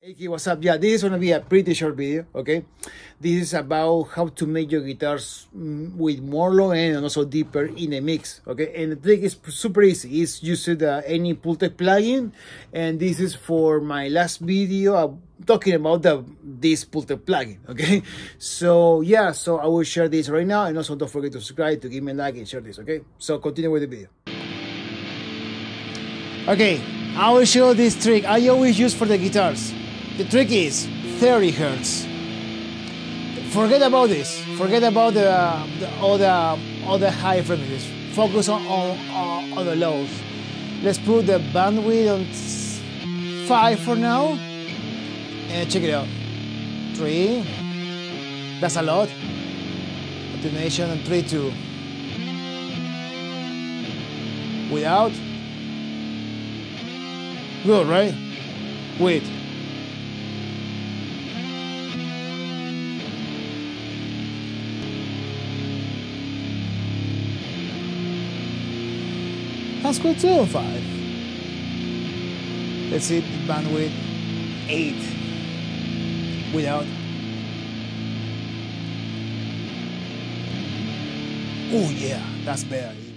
Hey, what's up? Yeah, this is gonna be a pretty short video, okay? This is about how to make your guitars with more low end and also deeper in a mix, okay? And the trick is super easy. It's using any Pultec plugin, and this is for my last video talking about this Pultec plugin, okay? So yeah, so I will share this right now, and also don't forget to subscribe, to give me a like and share this, okay? So continue with the video. Okay, I will show this trick I always use for the guitars. The trick is 30 hertz. Forget about this. Forget about all the high frequencies. Focus on the lows. Let's put the bandwidth on 5 for now. And check it out. 3. That's a lot. Attenuation on 3, 2. Without. Good, right? With. That's good too, 5. Let's see, bandwidth 8. Without. Oh yeah, that's better.